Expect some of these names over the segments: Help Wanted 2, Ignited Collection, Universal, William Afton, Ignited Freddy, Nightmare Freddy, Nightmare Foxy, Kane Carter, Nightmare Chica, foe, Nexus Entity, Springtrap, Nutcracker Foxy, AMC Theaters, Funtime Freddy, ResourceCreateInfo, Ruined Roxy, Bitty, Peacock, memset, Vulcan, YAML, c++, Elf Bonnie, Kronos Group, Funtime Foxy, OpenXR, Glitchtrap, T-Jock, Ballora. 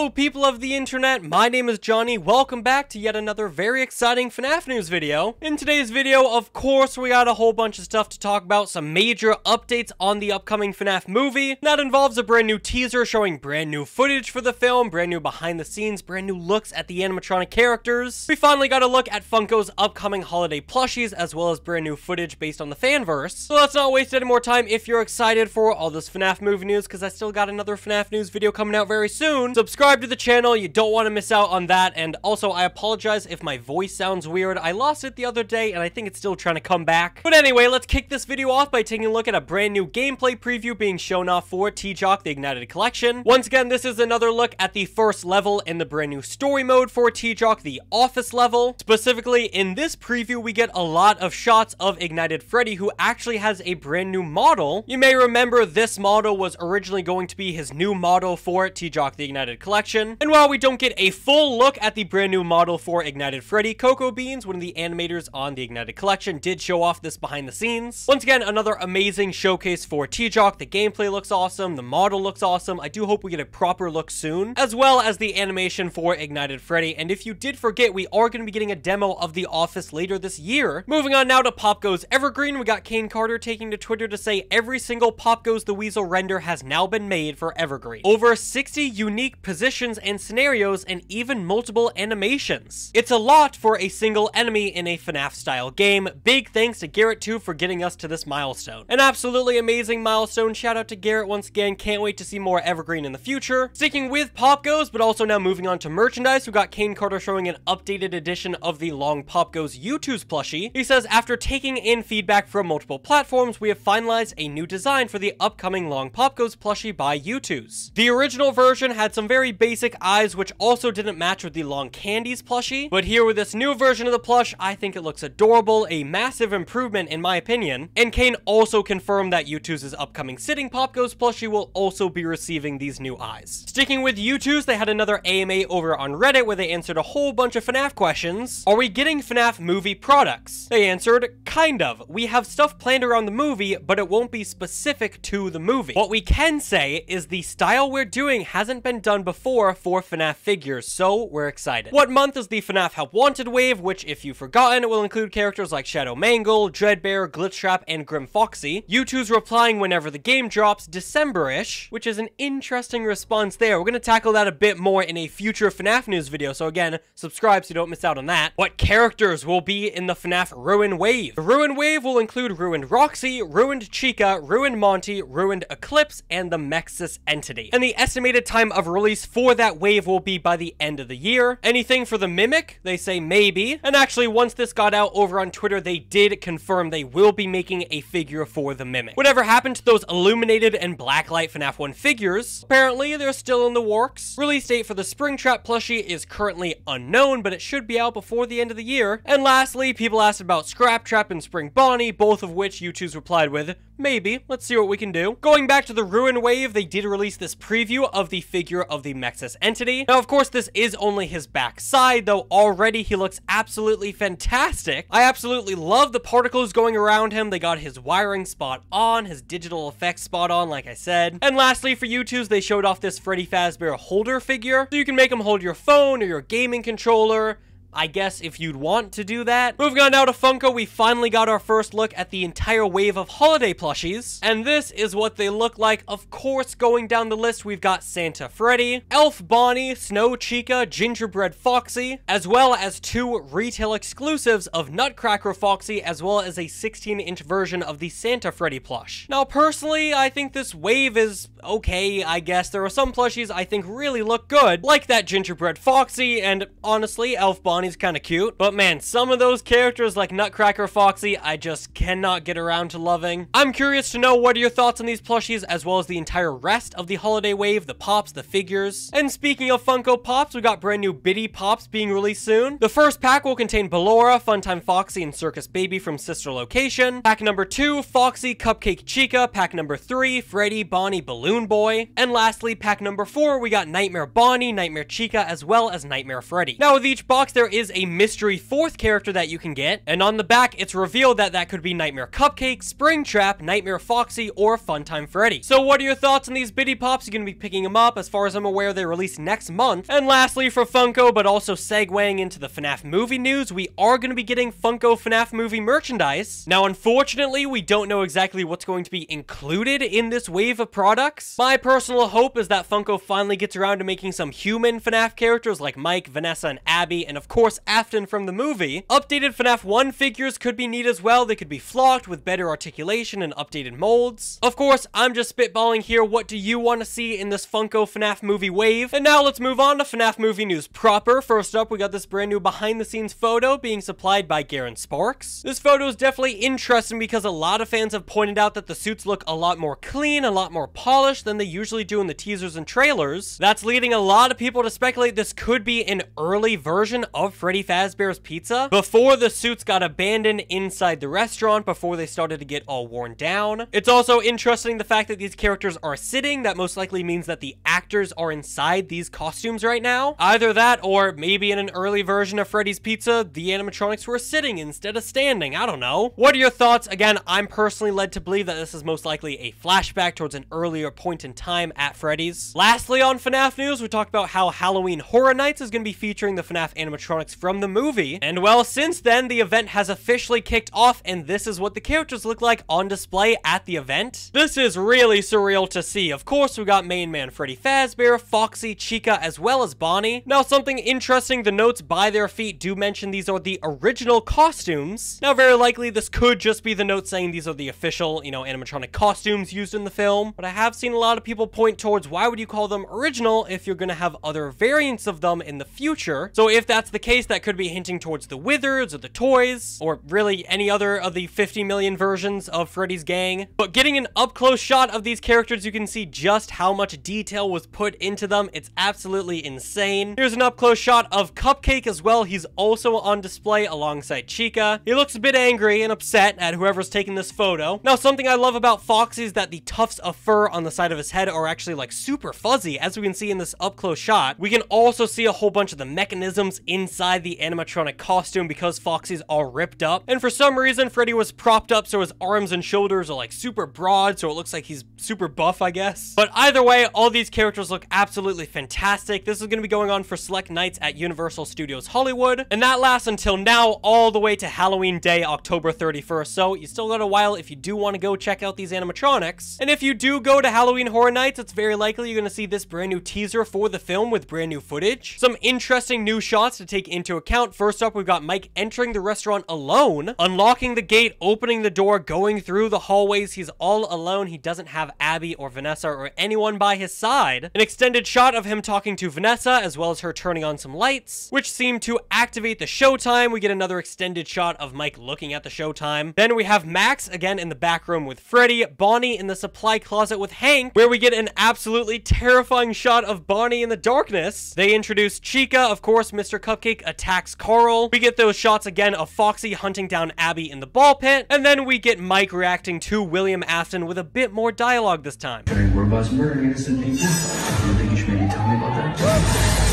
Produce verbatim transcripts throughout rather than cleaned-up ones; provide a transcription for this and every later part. Hello people of the internet, my name is Johnny, welcome back to yet another very exciting FNAF news video. In today's video, of course, we got a whole bunch of stuff to talk about, some major updates on the upcoming FNAF movie. That involves a brand new teaser showing brand new footage for the film, brand new behind the scenes, brand new looks at the animatronic characters. We finally got a look at Funko's upcoming holiday plushies, as well as brand new footage based on the fanverse. So let's not waste any more time if you're excited for all this FNAF movie news, because I still got another FNAF news video coming out very soon. Subscribe to the channel, you don't want to miss out on that. And also, I apologize if my voice sounds weird. I lost it the other day and I think it's still trying to come back. But anyway, let's kick this video off by taking a look at a brand new gameplay preview being shown off for T-Jock the Ignited Collection. Once again, this is another look at the first level in the brand new story mode for T-Jock, the office level. Specifically, in this preview, we get a lot of shots of Ignited Freddy, who actually has a brand new model. You may remember this model was originally going to be his new model for T-Jock the Ignited Collection. And while we don't get a full look at the brand new model for Ignited Freddy, Cocoa Beans, one of the animators on the Ignited Collection, did show off this behind the scenes. Once again, another amazing showcase for T-Jock. The gameplay looks awesome, the model looks awesome. I do hope we get a proper look soon, as well as the animation for Ignited Freddy. And if you did forget, we are going to be getting a demo of The Office later this year. Moving on now to Pop Goes Evergreen, we got Kane Carter taking to Twitter to say every single Pop Goes the Weasel render has now been made for Evergreen. Over sixty unique unique positions and scenarios, and even multiple animations. It's a lot for a single enemy in a FNAF style game. Big thanks to Garrett too for getting us to this milestone. An absolutely amazing milestone. Shout out to Garrett once again. Can't wait to see more Evergreen in the future. Sticking with Pop Goes, but also now moving on to merchandise, we got Kane Carter showing an updated edition of the long Pop Goes YouTooz plushie. He says, after taking in feedback from multiple platforms, we have finalized a new design for the upcoming long Pop Goes plushie by YouTooz. The original version had some very basic eyes, which also didn't match with the long Candies plushie, but here with this new version of the plush, I think it looks adorable, a massive improvement in my opinion. And Kane also confirmed that YouTooz' upcoming sitting Pop Goes plushie will also be receiving these new eyes. Sticking with YouTooz, they had another A M A over on Reddit where they answered a whole bunch of FNAF questions. Are we getting FNAF movie products? They answered, kind of. We have stuff planned around the movie, but it won't be specific to the movie. What we can say is the style we're doing hasn't been done before for FNAF figures, so we're excited. What month is the FNAF Help Wanted wave, which if you've forgotten, it will include characters like Shadow Mangle, Dreadbear, Glitchtrap, and Grim Foxy. YouTooz replying whenever the game drops, December-ish, which is an interesting response there. We're gonna tackle that a bit more in a future FNAF news video, so again, subscribe so you don't miss out on that. What characters will be in the FNAF Ruin wave? The Ruin wave will include Ruined Roxy, Ruined Chica, Ruined Monty, Ruined Eclipse, and the Nexus Entity. And the estimated time of Of release for that wave will be by the end of the year. Anything for the Mimic? They say maybe. And actually, once this got out over on Twitter, they did confirm they will be making a figure for the Mimic. Whatever happened to those illuminated and blacklight FNAF one figures? Apparently, they're still in the works. Release date for the Springtrap plushie is currently unknown, but it should be out before the end of the year. And lastly, people asked about Scraptrap and Spring Bonnie, both of which YouTooz replied with, maybe. Let's see what we can do. Going back to the Ruin wave, they did release this preview of the figure of the Nexus Entity. Now, of course, this is only his backside, though already he looks absolutely fantastic. I absolutely love the particles going around him. They got his wiring spot on, his digital effects spot on, like I said. And lastly, for YouTooz, they showed off this Freddy Fazbear holder figure. So you can make him hold your phone or your gaming controller, I guess, if you'd want to do that. Moving on now to Funko, we finally got our first look at the entire wave of holiday plushies, and this is what they look like. Of course, going down the list, we've got Santa Freddy, Elf Bonnie, Snow Chica, Gingerbread Foxy, as well as two retail exclusives of Nutcracker Foxy, as well as a sixteen inch version of the Santa Freddy plush. Now, personally, I think this wave is okay, I guess. There are some plushies I think really look good, like that Gingerbread Foxy, and honestly, Elf Bonnie. He's kind of cute, but man, some of those characters like Nutcracker Foxy, I just cannot get around to loving. I'm curious to know what are your thoughts on these plushies, as well as the entire rest of the holiday wave, the pops, the figures. And speaking of Funko Pops, we got brand new Bitty Pops being released soon. The first pack will contain Ballora, Funtime Foxy, and Circus Baby from Sister Location. Pack number two, Foxy, Cupcake Chica. Pack number three, Freddy, Bonnie, Balloon Boy. And lastly, pack number four, we got Nightmare Bonnie, Nightmare Chica, as well as Nightmare Freddy. Now with each box, there is a mystery fourth character that you can get, and on the back, it's revealed that that could be Nightmare Cupcake, Springtrap, Nightmare Foxy, or Funtime Freddy. So what are your thoughts on these Bitty Pops? You're gonna be picking them up. As far as I'm aware, they release next month. And lastly, for Funko, but also segueing into the FNAF movie news, we are gonna be getting Funko FNAF movie merchandise. Now, unfortunately, we don't know exactly what's going to be included in this wave of products. My personal hope is that Funko finally gets around to making some human FNAF characters like Mike, Vanessa, and Abby, and of course Afton from the movie. Updated FNAF one figures could be neat as well. They could be flocked with better articulation and updated molds. Of course, I'm just spitballing here. What do you want to see in this Funko FNAF movie wave? And now let's move on to FNAF movie news proper. First up, we got this brand new behind the scenes photo being supplied by Garrett Sparks. This photo is definitely interesting because a lot of fans have pointed out that the suits look a lot more clean, a lot more polished than they usually do in the teasers and trailers. That's leading a lot of people to speculate this could be an early version of Freddy Fazbear's Pizza before the suits got abandoned inside the restaurant, before they started to get all worn down. It's also interesting the fact that these characters are sitting. That most likely means that the actors are inside these costumes right now. Either that, or maybe in an early version of Freddy's Pizza, the animatronics were sitting instead of standing. I don't know. What are your thoughts? Again, I'm personally led to believe that this is most likely a flashback towards an earlier point in time at Freddy's. Lastly, on FNAF news, we talked about how Halloween Horror Nights is going to be featuring the FNAF animatronics from the movie. And well, since then, the event has officially kicked off, and this is what the characters look like on display at the event. This is really surreal to see. Of course, we got main man Freddy Fazbear, Foxy, Chica, as well as Bonnie. Now, something interesting, the notes by their feet do mention these are the original costumes. Now, very likely, this could just be the notes saying these are the official, you know, animatronic costumes used in the film. But I have seen a lot of people point towards, why would you call them original if you're going to have other variants of them in the future? So if that's the case, that could be hinting towards the Wizards or the toys, or really any other of the fifty million versions of Freddy's gang. But getting an up-close shot of these characters, you can see just how much detail was put into them. It's absolutely insane. Here's an up-close shot of Cupcake as well. He's also on display alongside Chica. He looks a bit angry and upset at whoever's taking this photo. Now, something I love about Foxy is that the tufts of fur on the side of his head are actually like super fuzzy, as we can see in this up-close shot. We can also see a whole bunch of the mechanisms inside the animatronic costume because Foxy's all ripped up. And for some reason, Freddy was propped up, so his arms and shoulders are like super broad, so it looks like he's super buff, I guess. But either way, all these characters look absolutely fantastic. This is going to be going on for select nights at Universal Studios Hollywood, and that lasts until now, all the way to Halloween Day, October thirty-first. So you still got a while if you do want to go check out these animatronics. And if you do go to Halloween Horror Nights, it's very likely you're going to see this brand new teaser for the film with brand new footage. Some interesting new shots to take into account. First up, we've got Mike entering the restaurant alone, unlocking the gate, opening the door, going through the hallways. He's all alone. He doesn't have Abby or Vanessa or anyone by his side. An extended shot of him talking to Vanessa, as well as her turning on some lights, which seem to activate the showtime. We get another extended shot of Mike looking at the showtime. Then we have Max again in the back room with Freddy, Bonnie in the supply closet with Hank, where we get an absolutely terrifying shot of Bonnie in the darkness. They introduce Chica. Of course, Mister Cupcake attacks Carl. We get those shots again of Foxy hunting down Abby in the ball pit. And then we get Mike reacting to William Afton with a bit more dialogue this time. Very robust murdering innocent people. I think you should maybe tell me about that.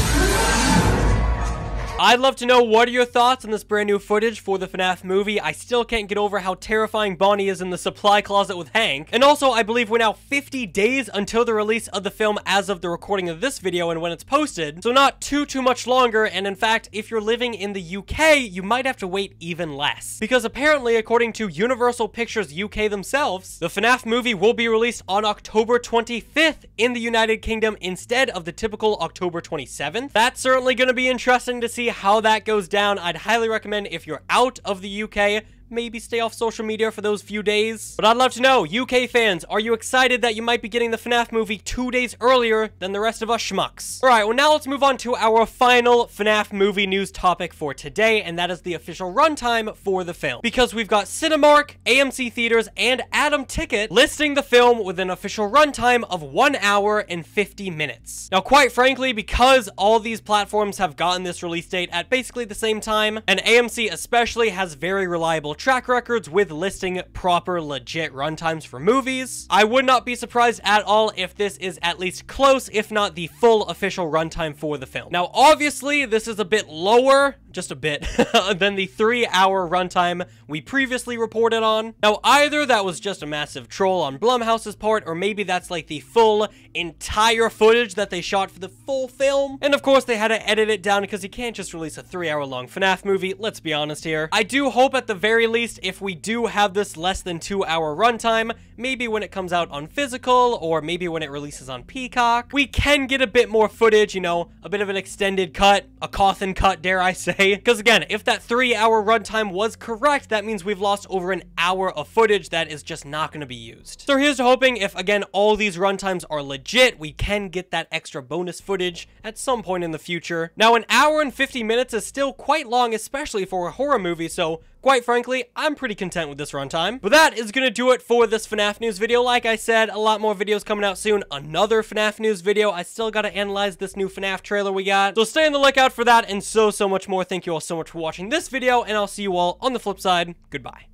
I'd love to know what are your thoughts on this brand new footage for the FNAF movie. I still can't get over how terrifying Bonnie is in the supply closet with Hank. And also, I believe we're now fifty days until the release of the film as of the recording of this video and when it's posted. So not too, too much longer. And in fact, if you're living in the U K, you might have to wait even less. Because apparently, according to Universal Pictures U K themselves, the FNAF movie will be released on October twenty-fifth in the United Kingdom instead of the typical October twenty-seventh. That's certainly going to be interesting to see how that goes down. I'd highly recommend if you're out of the U K, maybe stay off social media for those few days. But I'd love to know, U K fans, are you excited that you might be getting the FNAF movie two days earlier than the rest of us schmucks? All right, well now let's move on to our final FNAF movie news topic for today, and that is the official runtime for the film. Because we've got Cinemark, A M C Theaters, and Atom Ticket listing the film with an official runtime of one hour and fifty minutes. Now, quite frankly, because all these platforms have gotten this release date at basically the same time, and A M C especially has very reliable track records with listing proper legit runtimes for movies. I would not be surprised at all if this is at least close, if not the full official runtime for the film. Now, obviously, this is a bit lower, just a bit, than the three-hour runtime we previously reported on. Now, either that was just a massive troll on Blumhouse's part, or maybe that's like the full entire footage that they shot for the full film. And of course, they had to edit it down because you can't just release a three-hour-long FNAF movie, let's be honest here. I do hope at the very least, if we do have this less than two-hour runtime, maybe when it comes out on physical, or maybe when it releases on Peacock, we can get a bit more footage, you know, a bit of an extended cut, a coffin cut, dare I say. Because again, if that three-hour runtime was correct, that means we've lost over an hour of footage that is just not going to be used. So here's hoping if, again, all these runtimes are legit, we can get that extra bonus footage at some point in the future. Now, an hour and fifty minutes is still quite long, especially for a horror movie, so quite frankly, I'm pretty content with this runtime. But that is gonna do it for this FNAF news video. Like I said, a lot more videos coming out soon. Another FNAF news video. I still gotta analyze this new FNAF trailer we got. So stay on the lookout for that and so, so much more. Thank you all so much for watching this video, and I'll see you all on the flip side. Goodbye.